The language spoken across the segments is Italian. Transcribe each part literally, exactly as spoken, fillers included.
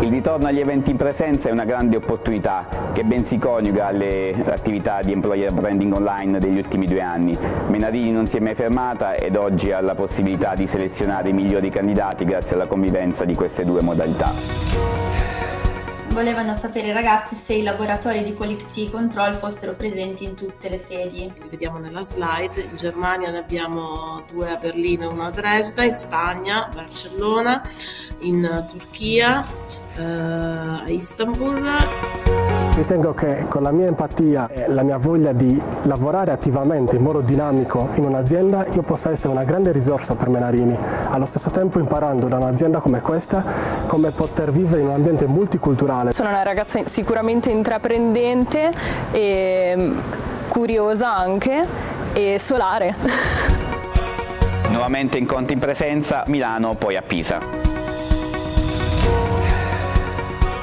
Il ritorno agli eventi in presenza è una grande opportunità che ben si coniuga alle attività di employer branding online degli ultimi due anni. Menarini non si è mai fermata ed oggi ha la possibilità di selezionare i migliori candidati grazie alla convivenza di queste due modalità. Volevano sapere, ragazzi, se i lavoratori di Quality Control fossero presenti in tutte le sedi. Li vediamo nella slide. In Germania ne abbiamo due a Berlino e uno a Dresda, in Spagna, Barcellona, in Turchia, a Istanbul. Ritengo che con la mia empatia e la mia voglia di lavorare attivamente in modo dinamico in un'azienda io possa essere una grande risorsa per Menarini, allo stesso tempo imparando da un'azienda come questa come poter vivere in un ambiente multiculturale. Sono una ragazza sicuramente intraprendente e curiosa anche e solare. Nuovamente incontri in presenza a Milano, poi a Pisa.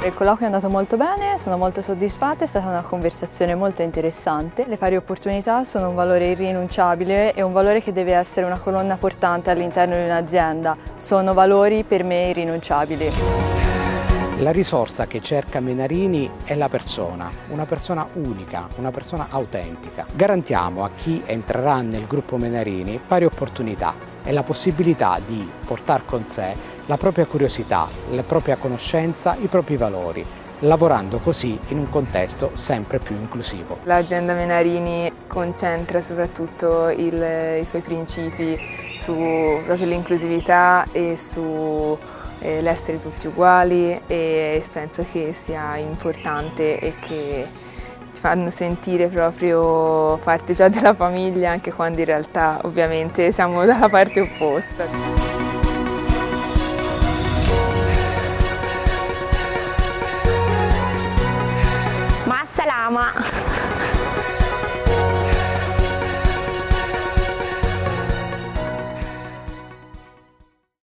Il colloquio è andato molto bene, sono molto soddisfatta, è stata una conversazione molto interessante. Le pari opportunità sono un valore irrinunciabile e un valore che deve essere una colonna portante all'interno di un'azienda. Sono valori per me irrinunciabili. La risorsa che cerca Menarini è la persona, una persona unica, una persona autentica. Garantiamo a chi entrerà nel gruppo Menarini pari opportunità e la possibilità di portare con sé la propria curiosità, la propria conoscenza, i propri valori, lavorando così in un contesto sempre più inclusivo. L'azienda Menarini concentra soprattutto il, i suoi principi su proprio l'inclusività e su eh, l'essere tutti uguali, e penso che sia importante e che ti fanno sentire proprio parte già della famiglia, anche quando in realtà ovviamente siamo dalla parte opposta.